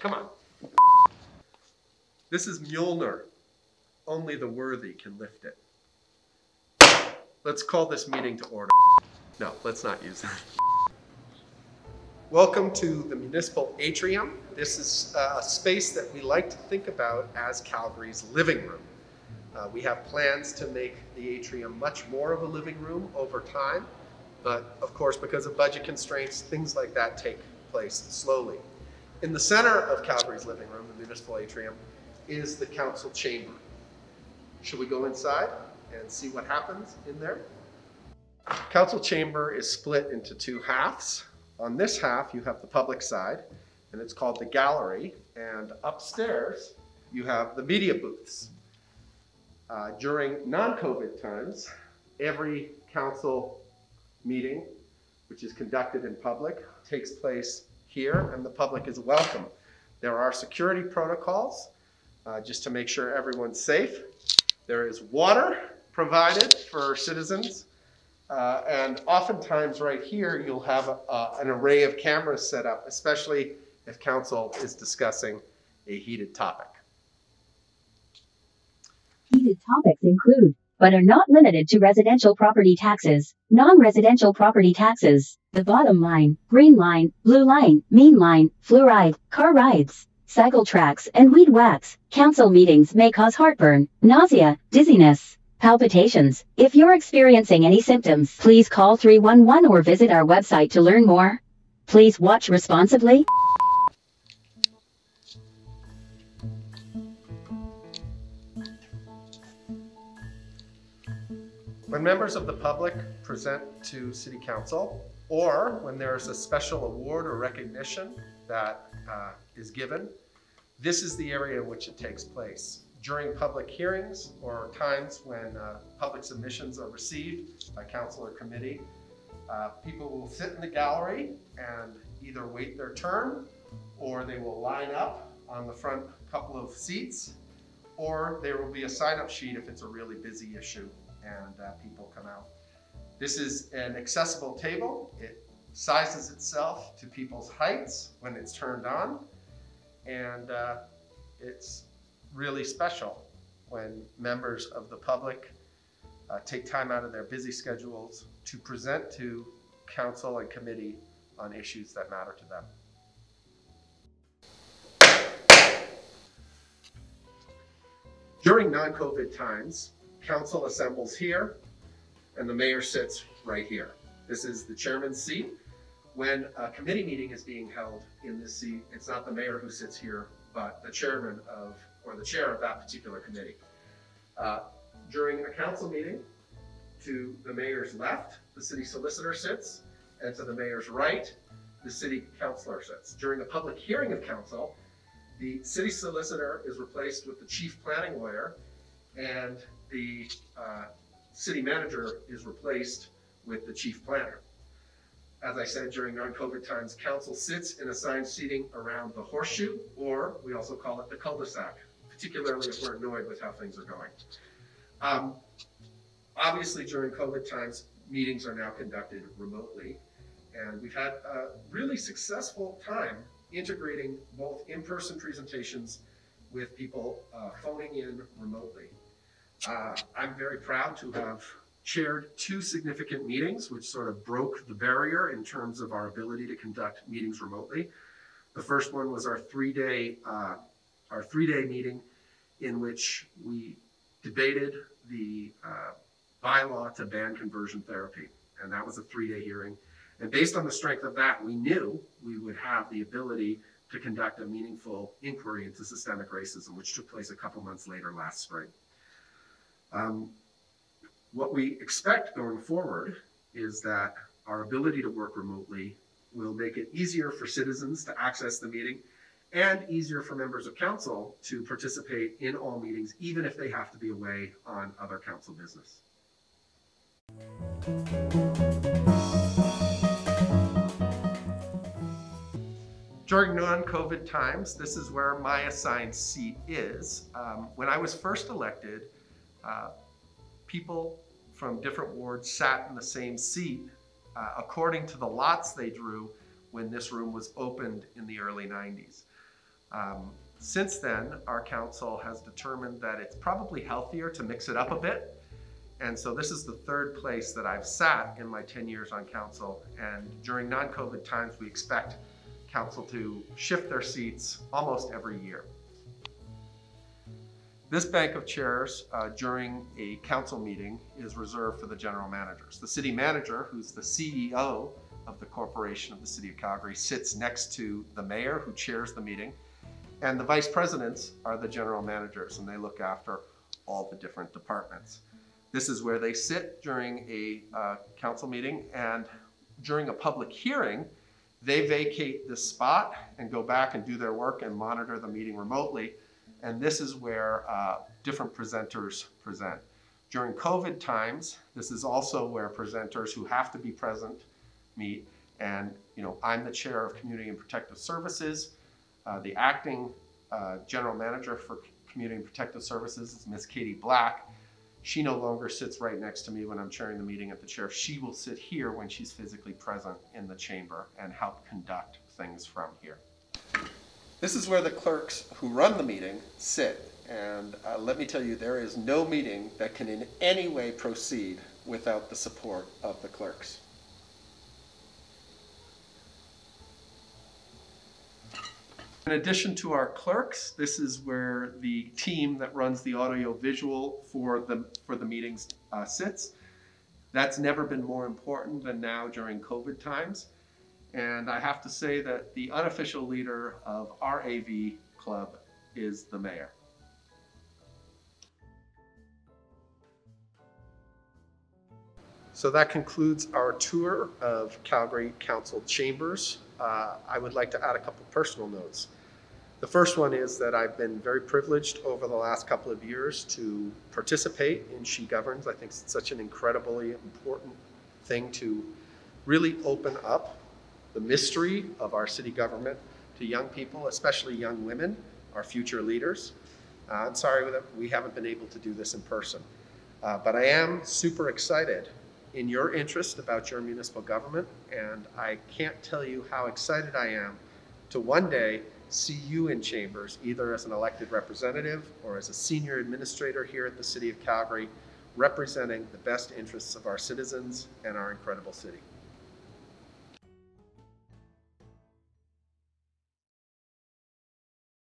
Come on. This is Mjolnir. Only the worthy can lift it. Let's call this meeting to order. No, let's not use that. Welcome to the Municipal Atrium. This is a space that we like to think about as Calgary's living room. We have plans to make the atrium much more of a living room over time, but of course, because of budget constraints, things like that take place slowly. In the center of Calgary's living room, the Municipal Atrium, is the council chamber. Should we go inside and see what happens in there? Council chamber is split into two halves. On this half, you have the public side, and it's called the gallery. And upstairs, you have the media booths. During non-COVID times, every council meeting, which is conducted in public, takes place here, and the public is welcome. There are security protocols just to make sure everyone's safe. There is water provided for citizens. And oftentimes right here, you'll have an array of cameras set up, especially if council is discussing a heated topic. Heated topics include, but are not limited to, residential property taxes, non-residential property taxes, the bottom line, green line, blue line, mean line, fluoride, car rides, cycle tracks, and weed whacks. Council meetings may cause heartburn, nausea, dizziness, palpitations. If you're experiencing any symptoms, please call 311 or visit our website to learn more. Please watch responsibly. When members of the public present to City Council, or when there is a special award or recognition that is given, this is the area in which it takes place. During public hearings or times when public submissions are received by council or committee, people will sit in the gallery and either wait their turn, or they will line up on the front couple of seats, or there will be a sign-up sheet if it's a really busy issue and people come out. This is an accessible table. It sizes itself to people's heights when it's turned on, and it's really special when members of the public take time out of their busy schedules to present to council and committee on issues that matter to them. During non-COVID times, council assembles here and the mayor sits right here. This is the chairman's seat. When a committee meeting is being held in this seat, it's not the mayor who sits here, but the chairman of, or the chair of, that particular committee. During a council meeting, to the mayor's left, the city solicitor sits, and to the mayor's right, the city councilor sits. During a public hearing of council, the city solicitor is replaced with the chief planning lawyer, and the city manager is replaced with the chief planner. As I said, during non-COVID times, council sits in assigned seating around the horseshoe, or we also call it the cul-de-sac, particularly if we're annoyed with how things are going. Obviously, during COVID times, meetings are now conducted remotely, and we've had a really successful time integrating both in-person presentations with people phoning in remotely. I'm very proud to have chaired two significant meetings, which sort of broke the barrier in terms of our ability to conduct meetings remotely. The first one was our three-day meeting in which we debated the bylaw to ban conversion therapy. And that was a three-day hearing. And based on the strength of that, we knew we would have the ability to conduct a meaningful inquiry into systemic racism, which took place a couple months later last spring. What we expect going forward is that our ability to work remotely will make it easier for citizens to access the meeting and easier for members of council to participate in all meetings, even if they have to be away on other council business. During non-COVID times, this is where my assigned seat is. When I was first elected, people from different wards sat in the same seat according to the lots they drew when this room was opened in the early 90s. Since then, our council has determined that it's probably healthier to mix it up a bit. And so this is the third place that I've sat in my 10 years on council. And during non-COVID times, we expect council to shift their seats almost every year. This bank of chairs during a council meeting is reserved for the general managers. The city manager, who's the CEO of the corporation of the City of Calgary, sits next to the mayor, who chairs the meeting, and the vice presidents are the general managers, and they look after all the different departments. This is where they sit during a council meeting, and during a public hearing, they vacate this spot and go back and do their work and monitor the meeting remotely. And this is where different presenters present. During COVID times, this is also where presenters who have to be present meet. And you know, I'm the chair of Community and Protective Services. The acting general manager for Community and Protective Services is Miss Katie Black. She no longer sits right next to me when I'm chairing the meeting at the chair. She will sit here when she's physically present in the chamber and help conduct things from here. This is where the clerks who run the meeting sit. And let me tell you, there is no meeting that can in any way proceed without the support of the clerks. In addition to our clerks, this is where the team that runs the audiovisual for the meetings sits. That's never been more important than now during COVID times. And I have to say that the unofficial leader of RAV Club is the mayor. So that concludes our tour of Calgary Council Chambers. I would like to add a couple personal notes. The first one is that I've been very privileged over the last couple of years to participate in She Governs. I think it's such an incredibly important thing to really open up the mystery of our city government to young people, especially young women, our future leaders. I'm sorry that we haven't been able to do this in person, but I am super excited in your interest about your municipal government, and I can't tell you how excited I am to one day see you in chambers, either as an elected representative or as a senior administrator here at the City of Calgary, representing the best interests of our citizens and our incredible city.